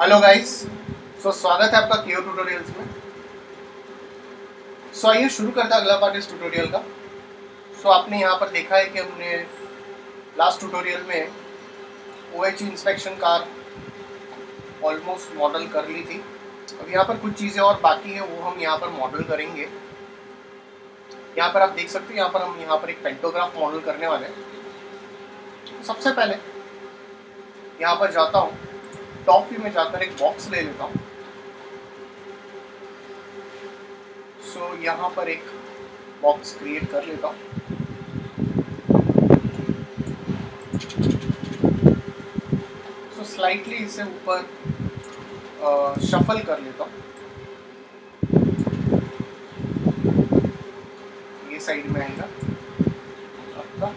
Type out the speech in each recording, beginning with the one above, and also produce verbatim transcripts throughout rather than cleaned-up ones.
Hello guys, सो स्वागत है आपका कायो ट्यूटोरियल्स में। सो so, आइए शुरू करते हैं अगला पार्ट इस ट्यूटोरियल का। सो so, आपने यहाँ पर देखा है कि हमने लास्ट ट्यूटोरियल में OH inspection car almost model कर ली थी। अब यहाँ पर कुछ चीज़ें और बाकी है, वो हम यहाँ पर मॉडल करेंगे। यहाँ पर आप देख सकते हो, यहाँ पर हम यहाँ पर एक पेंटोग्राफ मॉडल करने वाले हैं। सबसे पहले यहाँ पर जाता हूँ, टॉप व्यू में जाकर एक बॉक्स ले लेता हूँ। सो so, यहाँ पर एक बॉक्स क्रिएट कर लेता हूँ। सो so, स्लाइटली इसे ऊपर शफल कर लेता हूँ, ये साइड में आएगा आपका,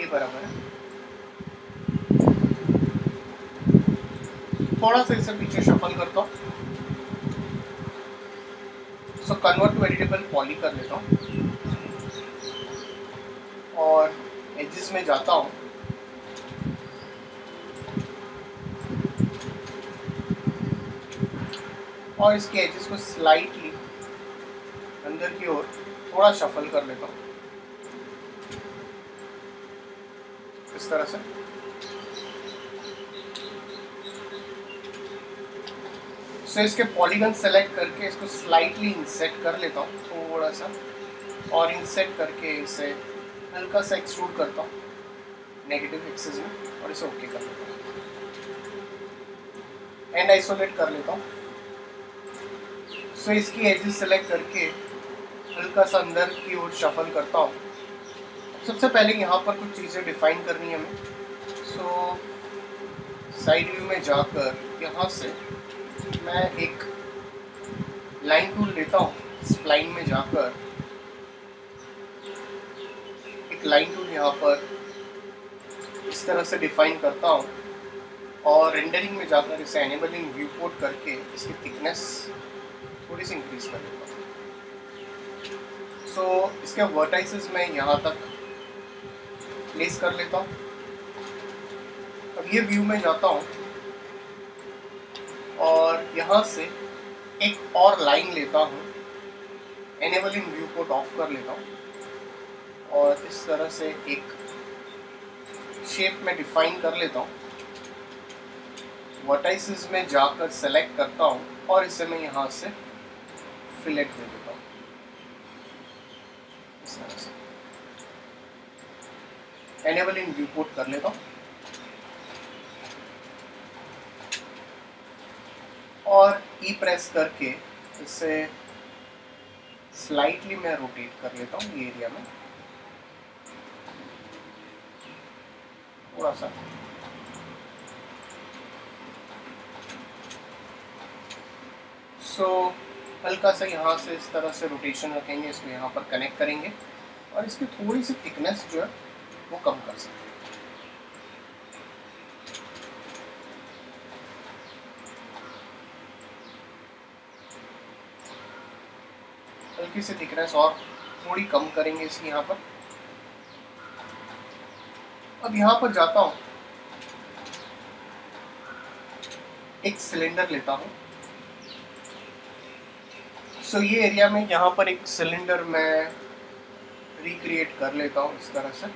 ये बराबर है। थोड़ा सा इसे पीछे शफल करता हूँ। So convert to editable poly कर लेता हूँ और एजेस में जाता हूँ। और इसके एजेस को स्लाइटली अंदर की ओर थोड़ा शफल कर लेता हूँ इस तरह से। सो so, इसके पॉलीगन सेलेक्ट करके इसको स्लाइटली इंसेट कर लेता हूँ थोड़ा सा, और इंसेट करके इसे हल्का सा एक्सट्रूड करता हूँ नेगेटिव एक्सेस में, और इसे ओके कर लेता हूँ। एंड आइसोलेट कर लेता हूँ। सो so, इसकी एजेस सेलेक्ट करके हल्का सा अंदर की ओर शफल करता हूँ। सबसे पहले यहाँ पर कुछ चीज़ें डिफाइन करनी है हमें। सो साइड व्यू में जाकर यहाँ से मैं एक लाइन टूल लेता हूँ। स्प्लाइन में जाकर एक लाइन टूल यहाँ पर इस तरह से डिफाइन करता हूँ, और रेंडरिंग में जाकर इसे एनेबलिंग व्यू पोर्ट करके इसकी थिकनेस थोड़ी सी इंक्रीज कर लेता हूँ। सो so, इसके वर्टाइसेस मैं यहाँ तक प्लेस कर लेता हूँ। अब ये व्यू में जाता हूँ और यहाँ से एक और लाइन लेता हूँ, एनेबलिंग व्यू पोर्ट ऑफ कर लेता हूँ, और इस तरह से एक शेप में डिफाइन कर लेता हूँ। वर्टाइसेस में जाकर सेलेक्ट करता हूँ और इसे मैं यहाँ से फिलेट कर देता हूँ इस तरह से, एनेबलिंग व्यू पोर्ट कर लेता हूँ। और ई प्रेस करके इसे स्लाइटली मैं रोटेट कर लेता हूँ ये एरिया में थोड़ा सा। सो हल्का सा यहाँ से इस तरह से रोटेशन रखेंगे, इसको यहाँ पर कनेक्ट करेंगे और इसकी थोड़ी सी थिकनेस जो है वो कम कर सकते हैं। हल्की से दिख रहा है, और थोड़ी कम करेंगे इसकी यहाँ पर। अब यहाँ पर जाता हूँ, एक सिलेंडर लेता हूँ। सो ये एरिया में यहाँ पर एक सिलेंडर मैं रिक्रिएट कर लेता हूँ इस तरह से।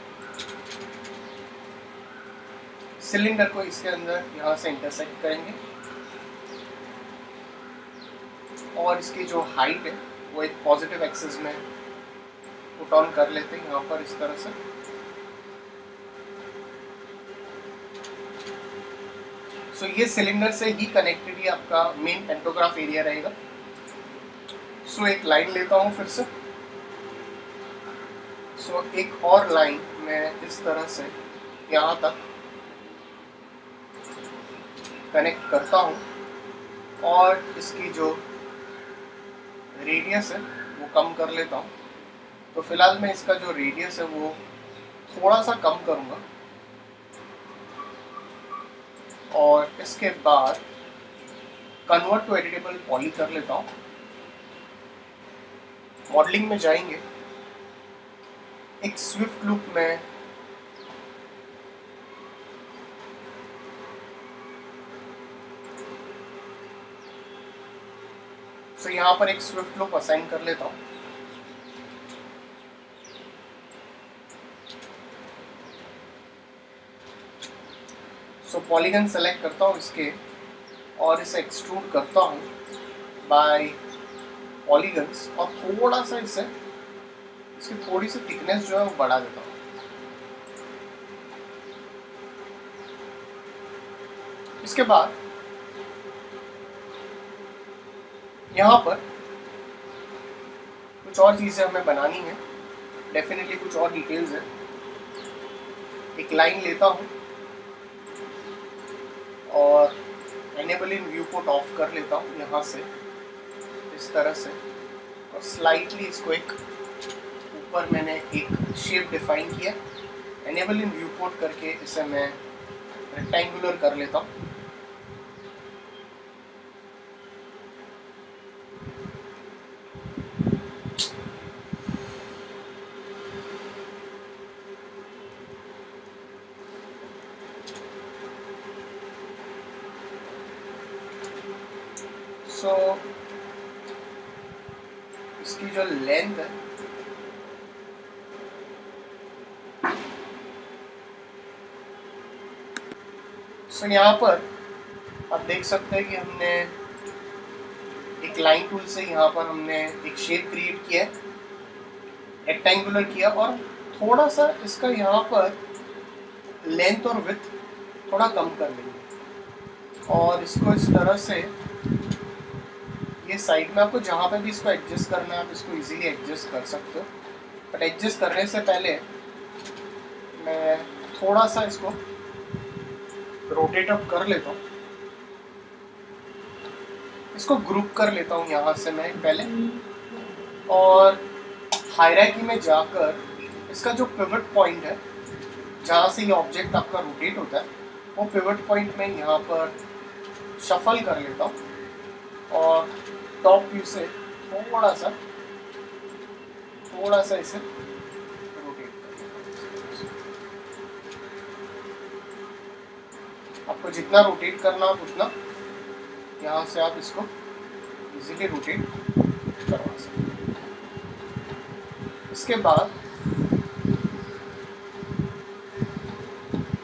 सिलेंडर को इसके अंदर यहाँ से इंटरसेक्ट करेंगे, और इसकी जो हाइट है वो एक पॉजिटिव एक्सेस में पुट ऑन कर लेते हैं यहाँ पर इस तरह से। सो so, ये सिलेंडर से ही कनेक्टेड ही आपका मेन पेंटोग्राफ एरिया रहेगा। सो so, एक लाइन लेता हूँ फिर से। सो so, एक और लाइन मैं इस तरह से यहाँ तक कनेक्ट करता हूँ, और इसकी जो रेडियस है वो कम कर लेता हूँ। तो फिलहाल मैं इसका जो रेडियस है वो थोड़ा सा कम करूँगा, और इसके बाद कन्वर्ट टू एडिटेबल पॉली कर लेता हूँ। मॉडलिंग में जाएंगे, एक स्विफ्ट लूप में सो so, यहाँ पर एक स्विफ्ट लूप असाइन कर लेता हूँ। सो पॉलीगन सेलेक्ट करता हूँ इसके और इसे एक्सट्रूड करता हूँ बाय पॉलीगन्स और थोड़ा सा इसे इसकी थोड़ी सी थिकनेस जो है वो बढ़ा देता हूँ। इसके बाद यहाँ पर कुछ और चीज़ें हमें बनानी है, डेफिनेटली कुछ और डिटेल्स है। एक लाइन लेता हूँ और enable in viewport off कर लेता हूँ यहाँ से इस तरह से, और स्लाइटली इसको एक ऊपर मैंने एक शेप डिफाइन किया। एनेबल इन व्यू पोर्ट करके इसे मैं रेक्टेंगुलर कर लेता हूँ। सो so, इसकी जो लेंथ है सो so, यहाँ पर आप देख सकते हैं कि हमने एक लाइन टूल से यहाँ पर हमने एक शेप क्रिएट किया, रेक्टेंगुलर किया और थोड़ा सा इसका यहाँ पर लेंथ और विड्थ थोड़ा कम कर देंगे और इसको इस तरह से साइड में आपको जहाँ पे भी इसको एडजस्ट करना है आप इसको इजीली एडजस्ट कर सकते हो। बट एडजस्ट करने से पहले मैं थोड़ा सा इसको रोटेट अप कर लेता हूँ, इसको ग्रुप कर लेता हूँ यहाँ से मैं पहले, और हायरार्की में जाकर इसका जो पिवट पॉइंट है जहाँ से ये ऑब्जेक्ट आपका रोटेट होता है वो पिवट पॉइंट में यहाँ पर शफल कर लेता हूँ और टॉप व्यू से थोड़ा सा थोड़ा सा इसे रोटेट। आपको जितना रोटेट करना आप उतना यहाँ से आप इसको इजीली रोटेट करवा सकते। इसके बाद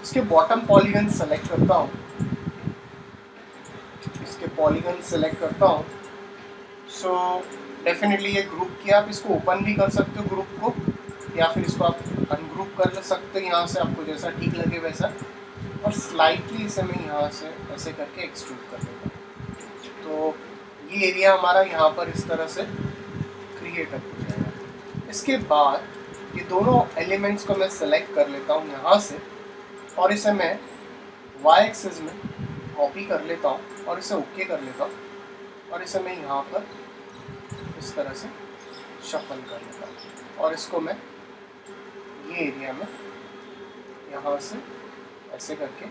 इसके बॉटम पॉलीगन सेलेक्ट करता हूँ, पॉलीगन सेलेक्ट करता हूँ। सो डेफिनेटली ये ग्रुप किया, आप इसको ओपन भी कर सकते हो ग्रुप को या फिर इसको आप अनग्रुप कर सकते हो यहाँ से, आपको जैसा ठीक लगे वैसा। और स्लाइटली इसे मैं यहाँ से ऐसे करके एक्सट्रूड कर देता हूँ तो ये एरिया हमारा यहाँ पर इस तरह से क्रिएट हो जाएगा। इसके बाद ये दोनों एलिमेंट्स को मैं सेलेक्ट कर लेता हूँ यहाँ से और इसे मैं वाई एक्सिस में कॉपी कर लेता हूँ और इसे ओके कर लेता हूँ और इसे मैं यहाँ पर इस तरह से शफल कर लेता हूँ और इसको मैं ये एरिया में यहाँ से ऐसे करके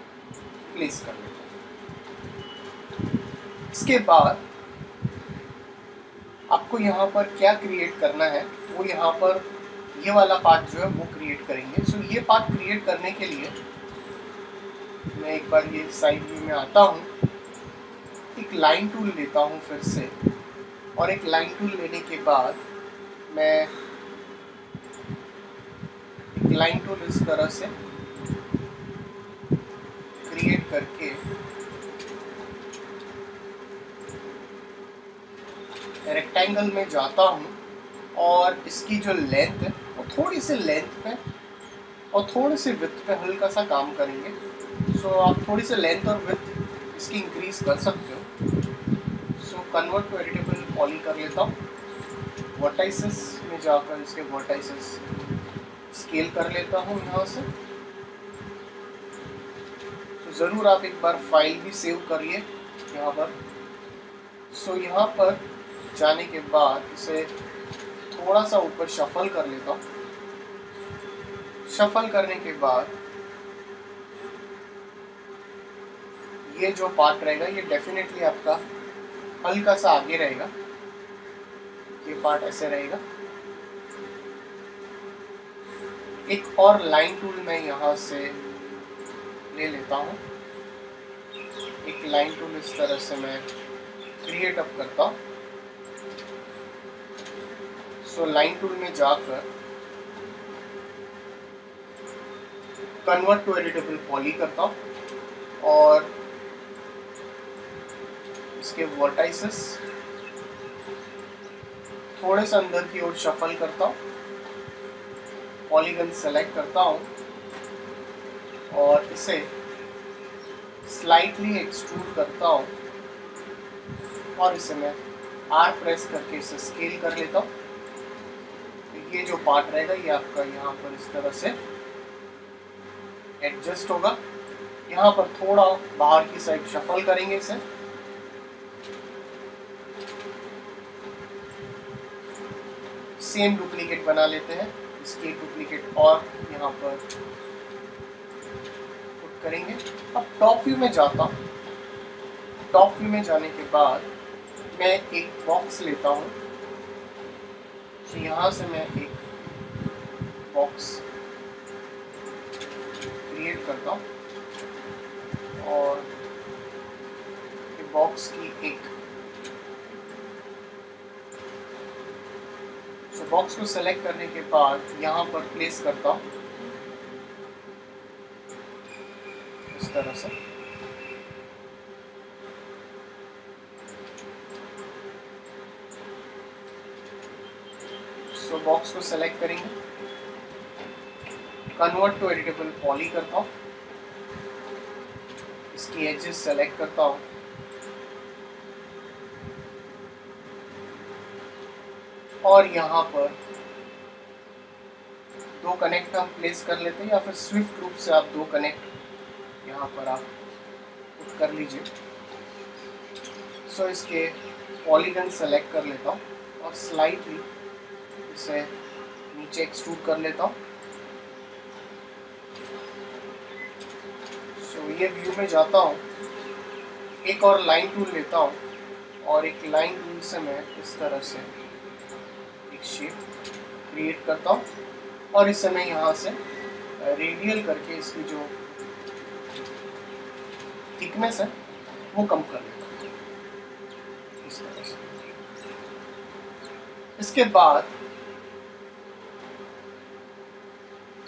प्लेस कर लेता हूँ। इसके बाद आपको यहाँ पर क्या क्रिएट करना है वो यहाँ पर ये वाला पार्ट जो है वो क्रिएट करेंगे। सो ये पार्ट क्रिएट करने के लिए मैं एक बार ये साइड व्यू में आता हूँ, एक लाइन टूल लेता हूँ फिर से और एक लाइन टूल लेने के बाद मैं एक लाइन टूल इस तरह से क्रिएट करके रेक्टेंगल में जाता हूँ और इसकी जो लेंथ है वो थोड़ी सी लेंथ पे और थोड़े से विड्थ पे हल्का सा काम करेंगे। सो so, आप थोड़ी सी लेंथ और विड्थ इसकी इंक्रीज कर सकते हो। So convert to editable poly कर लेता हूँ, वर्टाइसेस में जाकर इसके वर्टाइसेस स्केल कर लेता हूँ यहाँ से। तो so, ज़रूर आप एक बार फाइल भी सेव करिए यहाँ पर। सो so, यहाँ पर जाने के बाद इसे थोड़ा सा ऊपर शफल कर लेता हूँ। शफल करने के बाद ये जो पार्ट रहेगा ये डेफिनेटली आपका हल्का सा आगे रहेगा, ये पार्ट ऐसे रहेगा। एक और लाइन टूल मैं यहाँ से ले लेता हूँ, एक लाइन टूल इस तरह से मैं क्रिएट अप करता हूँ सो लाइन टूल में जाकर कन्वर्ट टू एडिटेबल पॉली करता हूँ और इसके वर्टाइसेस थोड़े से अंदर की ओर शफल करता हूँ, पॉलीगन सेलेक्ट करता हूँ और इसे स्लाइटली एक्सट्रूड करता हूँ और इसे मैं आर प्रेस करके इसे स्केल कर लेता हूँ। ये जो पार्ट रहेगा ये आपका यहाँ पर इस तरह से एडजस्ट होगा। यहाँ पर थोड़ा बाहर की साइड शफल करेंगे इसे सेम डुप्लीकेट बना लेते हैं, इसके डुप्लीकेट और यहाँ पर पुट करेंगे। अब टॉप व्यू में जाता हूँ, टॉप व्यू में जाने के बाद मैं एक बॉक्स लेता हूँ, तो यहाँ से मैं एक बॉक्स क्रिएट करता हूँ और बॉक्स की एक बॉक्स को सेलेक्ट करने के बाद यहाँ पर प्लेस करता हूँ इस तरह से। सो बॉक्स को सेलेक्ट करेंगे, कन्वर्ट टू एडिटेबल पॉली करता हूँ, इसकी एजेस सेलेक्ट करता हूँ और यहाँ पर दो कनेक्ट हम प्लेस कर लेते हैं या फिर स्विफ्ट रूप से आप दो कनेक्ट यहाँ पर आप पुट कर लीजिए। सो so, इसके पॉलीगन सेलेक्ट कर लेता हूँ और स्लाइटली इसे नीचे एक्सट्रूड कर लेता हूँ। सो so, ये व्यू में जाता हूँ, एक और लाइन टूल लेता हूँ और एक लाइन टूल से मैं इस तरह से शेप क्रिएट करता हूँ और इस समय यहाँ से रेडियल करके इसकी जो थिकनेस है वो कम कर लेता हूँ इस तरह से। इसके बाद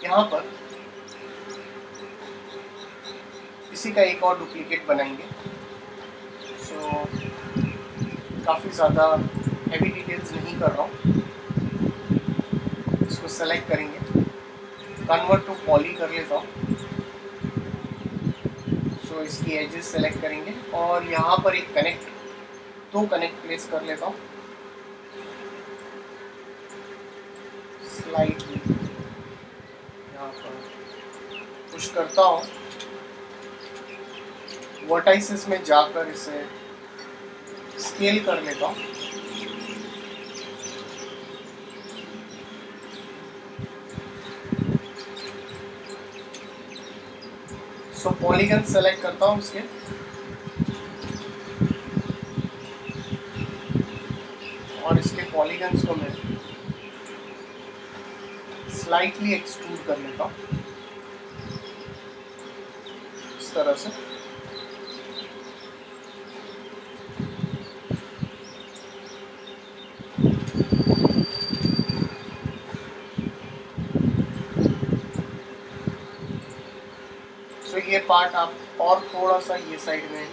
यहाँ पर इसी का एक और डुप्लीकेट बनाएंगे। सो काफ़ी ज़्यादा हैवी डिटेल्स नहीं कर रहा हूँ, सेलेक्ट करेंगे, कन्वर्ट टू पॉली कर लेता हूँ। सो इसकी एजेस सेलेक्ट करेंगे और यहाँ पर एक कनेक्ट दो कनेक्ट प्लेस कर लेता हूँ स्लाइडली, यहाँ पर पुश करता हूँ, वर्टाइसेस में जाकर इसे स्केल कर लेता हूँ। सो so, पॉलीगन सेलेक्ट करता हूँ उसके और इसके पॉलीगन्स को मैं स्लाइटली एक्सट्रूड कर लेता हूँ इस तरह से। ये पार्ट आप और थोड़ा सा ये साइड में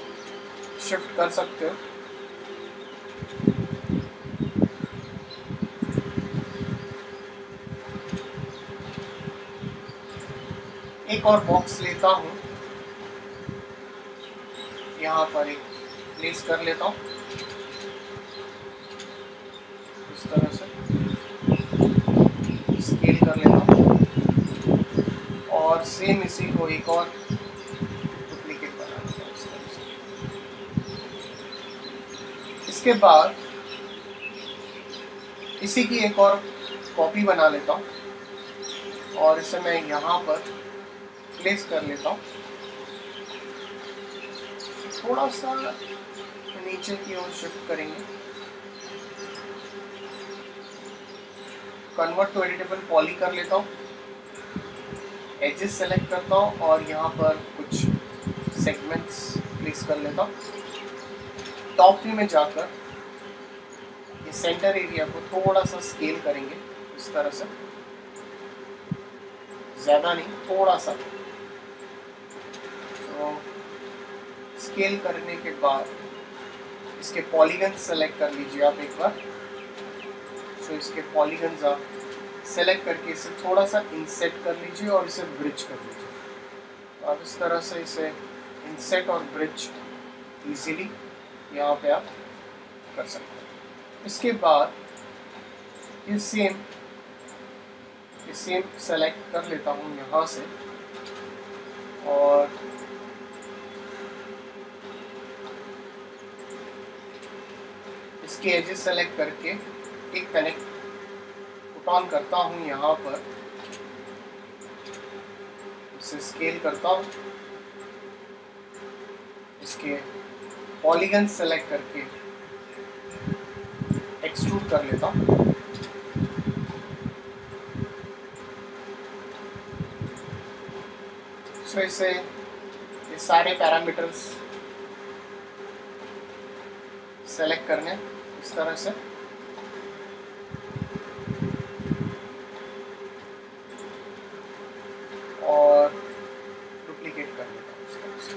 शिफ्ट कर सकते हो। एक और बॉक्स लेता हूँ, यहाँ पर एक प्लेस कर लेता हूँ इस तरह से, स्केल कर लेता हूँ और सेम इसी को एक और के बाद इसी की एक और कॉपी बना लेता हूँ और इसे मैं यहाँ पर प्लेस कर लेता हूँ, थोड़ा सा नीचे की ओर शिफ्ट करेंगे, कन्वर्ट टू एडिटेबल पॉली कर लेता हूँ, एजेस सेलेक्ट करता हूँ और यहाँ पर कुछ सेगमेंट्स प्लेस कर लेता हूँ। टॉप व्यू में जाकर ये सेंटर एरिया को थोड़ा सा स्केल करेंगे इस तरह से, ज़्यादा नहीं थोड़ा सा। तो स्केल करने के बाद इसके पॉलीगन सेलेक्ट कर लीजिए आप एक बार। सो so, इसके पॉलीगन आप सेलेक्ट करके इसे थोड़ा सा इंसेट कर लीजिए और इसे ब्रिज कर लीजिए। तो आप इस तरह से इसे इंसेट और ब्रिज इजीली यहाँ पे आप कर सकते हैं। इसके बाद ये सेम ये सेम सेलेक्ट कर लेता हूँ यहाँ से और इसके एजेस सेलेक्ट करके एक कनेक्ट पुट ऑन करता हूँ यहाँ पर, इसे स्केल करता हूँ, इसके पॉलीगन सेलेक्ट करके एक्सट्रूड कर लेता हूँ। सो इसे ये सारे पैरामीटर्स सेलेक्ट करने इस तरह से, और डुप्लीकेट कर लेता हूँ इस तरह से।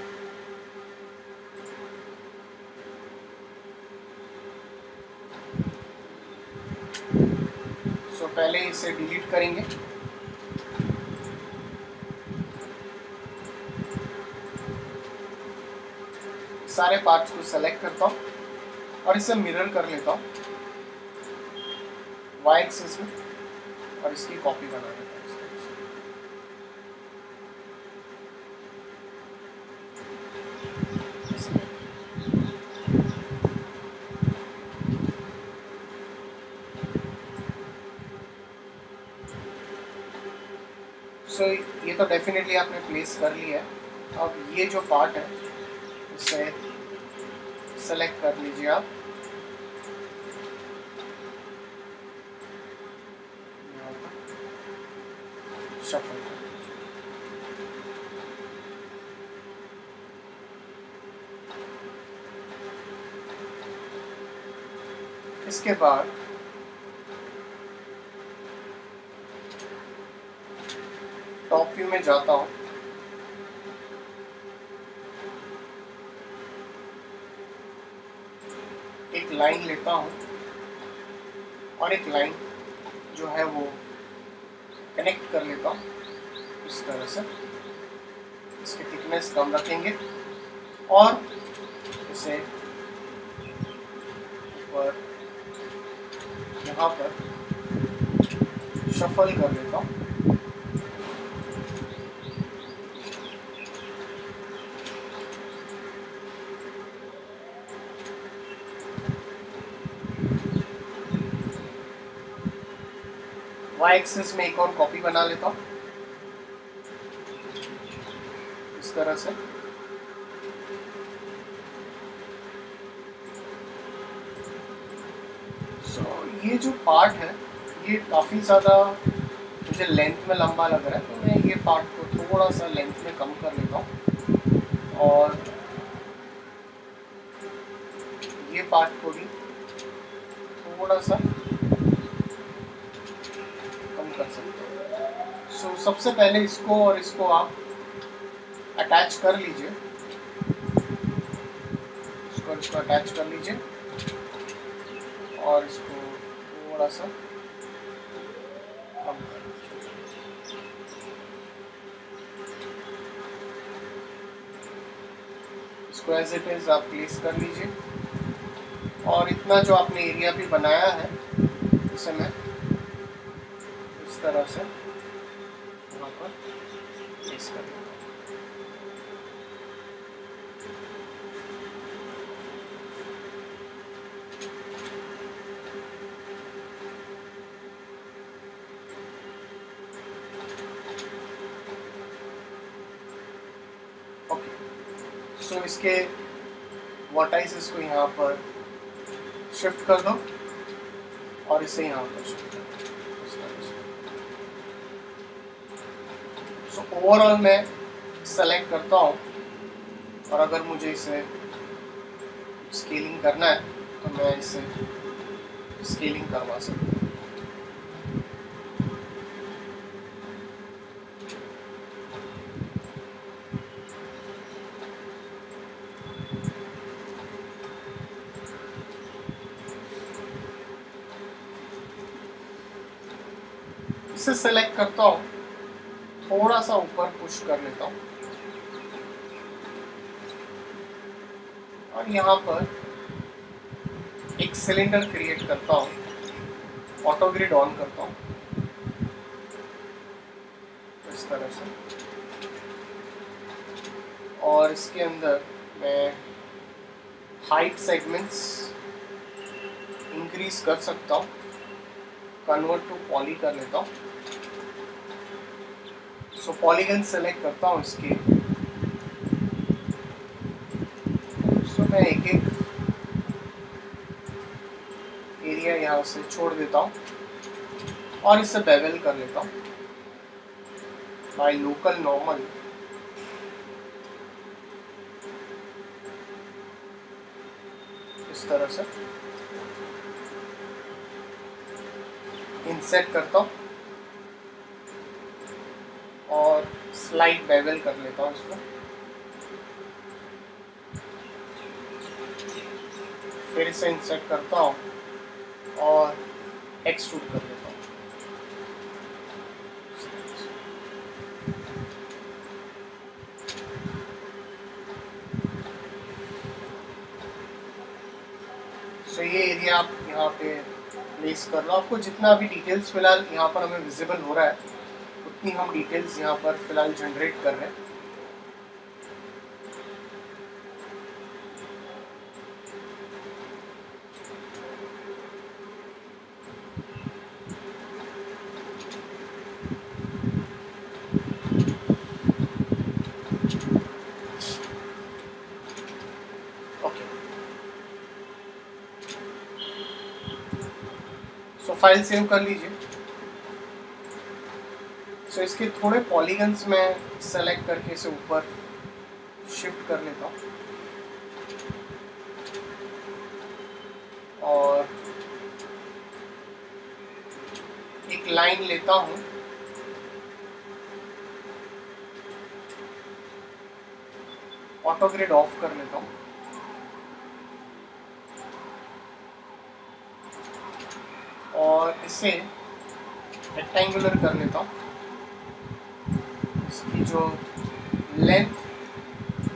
सो so, पहले इसे डिलीट करेंगे, सारे पार्ट्स को सेलेक्ट करता हूँ और इसे मिरर कर लेता हूँ वाई एक्सिस में और इसकी कॉपी बना लेता हूँ। सो so, ये तो डेफिनेटली आपने प्लेस कर लिया है। अब ये जो पार्ट है इसे सेलेक्ट कर लीजिए आप यहाँ पर, शफल कर लीजिए। इसके बाद टॉप व्यू में जाता हूं एक लाइन लेता हूं और एक लाइन जो है वो कनेक्ट कर लेता हूं इस तरह से। इसकी थिकनेस कम रखेंगे और इसे ऊपर यहाँ पर शफल कर लेता हूं। वाई एक्सिस में एक और कॉपी बना लेता हूँ इस तरह से। सो so, ये जो पार्ट है ये काफ़ी ज़्यादा मुझे लेंथ में लंबा लग रहा है, तो मैं ये पार्ट को थोड़ा सा लेंथ में कम कर लेता हूँ और ये पार्ट को भी थोड़ा सा कर सकते हैं। सो सबसे पहले इसको और इसको आप अटैच कर लीजिए, इसको इसको अटैच कर लीजिए और इसको थोड़ा सा कम कर लीजिए। इसको एज इट इज आप प्लेस कर लीजिए और इतना जो आपने एरिया भी बनाया है इसे मैं तरह से यहाँ पर प्लेस कर देता हूँ। ओके, सो इसके वर्टाइसेस को यहाँ पर शिफ्ट कर दो और इसे यहाँ पर शिफ्ट कर दो। सो so, ओवरऑल मैं सेलेक्ट करता हूँ और अगर मुझे इसे स्केलिंग करना है तो मैं इसे स्केलिंग करवा सकते हैं। इसे सेलेक्ट करता हूँ, थोड़ा सा ऊपर पुश कर लेता हूँ और यहाँ पर एक सिलेंडर क्रिएट करता हूँ, ऑटोग्रिड ऑन करता हूँ इस तरह से, और इसके अंदर मैं हाइट सेगमेंट्स इंक्रीज कर सकता हूँ, कन्वर्ट टू पॉली कर लेता हूँ। सो पॉलीगन सेलेक्ट करता हूँ इसके, सो so, मैं एक एक एरिया यहाँ से छोड़ देता हूँ और इसे बेवल कर लेता हूँ बाय लोकल नॉर्मल। इस तरह से इंसेट करता हूँ और स्लाइड बेवल कर लेता हूँ इसको, फिर इसे इंसर्ट करता हूँ और एक्सट्रूड कर लेता हूँ। सो ये एरिया आप यहाँ पे प्लेस कर रहा हूँ। आपको जितना भी डिटेल्स फिलहाल यहाँ पर हमें विजिबल हो रहा है उतनी हम डिटेल्स यहाँ पर फिलहाल जनरेट कर रहे हैं। ओके, सो फाइल सेव कर लीजिए। सो so, इसके थोड़े पॉलीगन्स में सेलेक्ट करके इसे ऊपर शिफ्ट कर लेता हूँ और एक लाइन लेता हूँ ऑटोग्रेड ऑफ कर लेता हूँ और इसे रेक्टेंगुलर कर लेता हूँ। इसकी जो लेंथ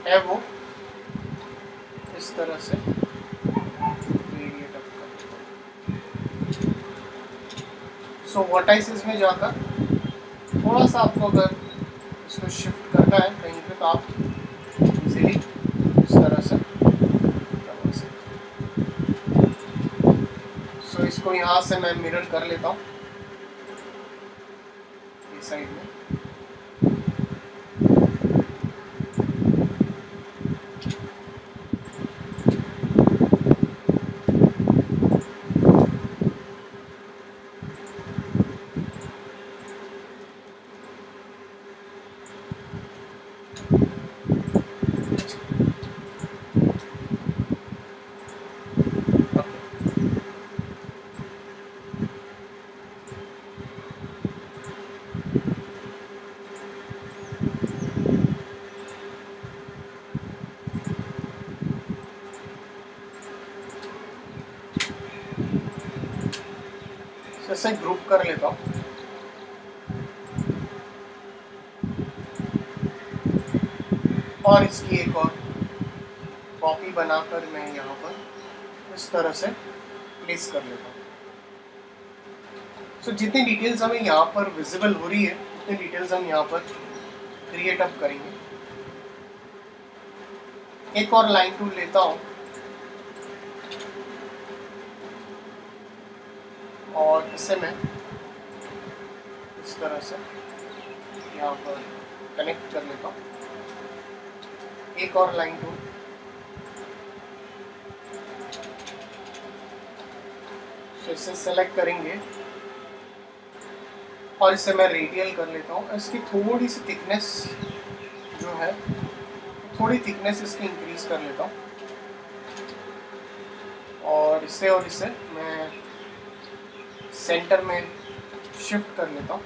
है वो इस तरह से वेरिएट अप करते हैं। सो वर्टाइसेस में जाकर थोड़ा सा आपको अगर इसको शिफ्ट करना है कहीं पे तो आप इजीली इस तरह से करवा सकते हैं। सो इसको यहाँ से मैं मिरर कर लेता हूँ इस साइड में। इसे ग्रुप कर लेता हूँ और इसकी एक और कॉपी बनाकर मैं यहाँ पर इस तरह से प्लेस कर लेता हूँ। सो जितनी डिटेल्स हमें यहाँ पर विजिबल हो रही है उतनी डिटेल्स हम यहाँ पर क्रिएट अप करेंगे। एक और लाइन टूल लेता हूँ और इसे मैं इस तरह से यहाँ पर कनेक्ट कर लेता हूँ। एक और लाइन टूल तो इसे सेलेक्ट करेंगे और इसे मैं रेडियल कर लेता हूँ। इसकी थोड़ी सी थिकनेस जो है थोड़ी थिकनेस इसकी इंक्रीज कर लेता हूँ और इसे और इसे मैं सेंटर में शिफ्ट कर लेता हूँ।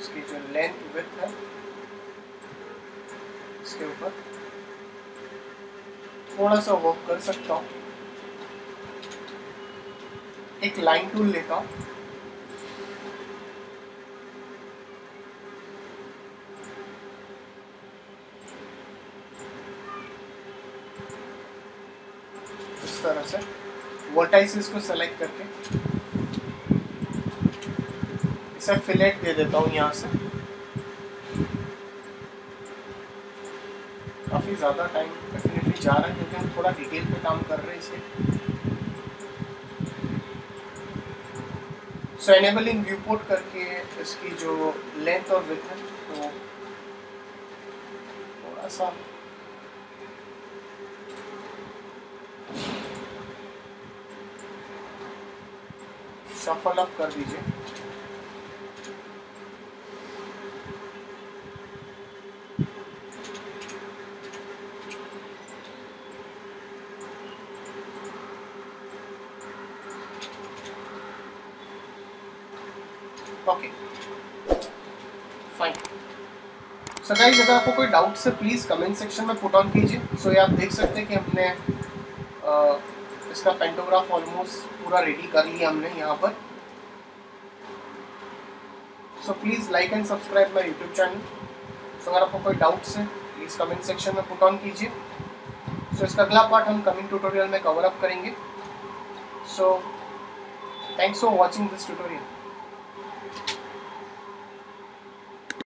इसकी जो लेंथ विड्थ है इसके ऊपर थोड़ा सा वर्क कर सकता हूँ। एक लाइन टूल लेता हूँ, इस तरह से वर्टाइसेस को सेलेक्ट करके इसे फिलेट दे देता हूँ। यहाँ से काफी ज्यादा टाइम डेफिनेटली जा रहा है क्योंकि हम थोड़ा डिटेल पे काम कर रहे हैं इसे। सो एनेबलिंग व्यू पोर्ट करके इसकी जो लेंथ और विड्थ है तो थोड़ा सा शफल अप कर दीजिए। Okay fine. सो गाइस अगर आपको कोई डाउट से प्लीज कमेंट सेक्शन में पुट ऑन कीजिए। सो so, ये आप देख सकते हैं कि हमने आ, इसका पेंटोग्राफ ऑलमोस्ट पूरा रेडी कर लिया हमने यहाँ पर। So please like and subscribe my YouTube channel. सो अगर आपको कोई डाउट्स है प्लीज़ कमेंट सेक्शन में पुट ऑन कीजिए। सो so, इसका अगला पार्ट हम कमिंग ट्यूटोरियल में कवर अप करेंगे। So thanks for watching this tutorial.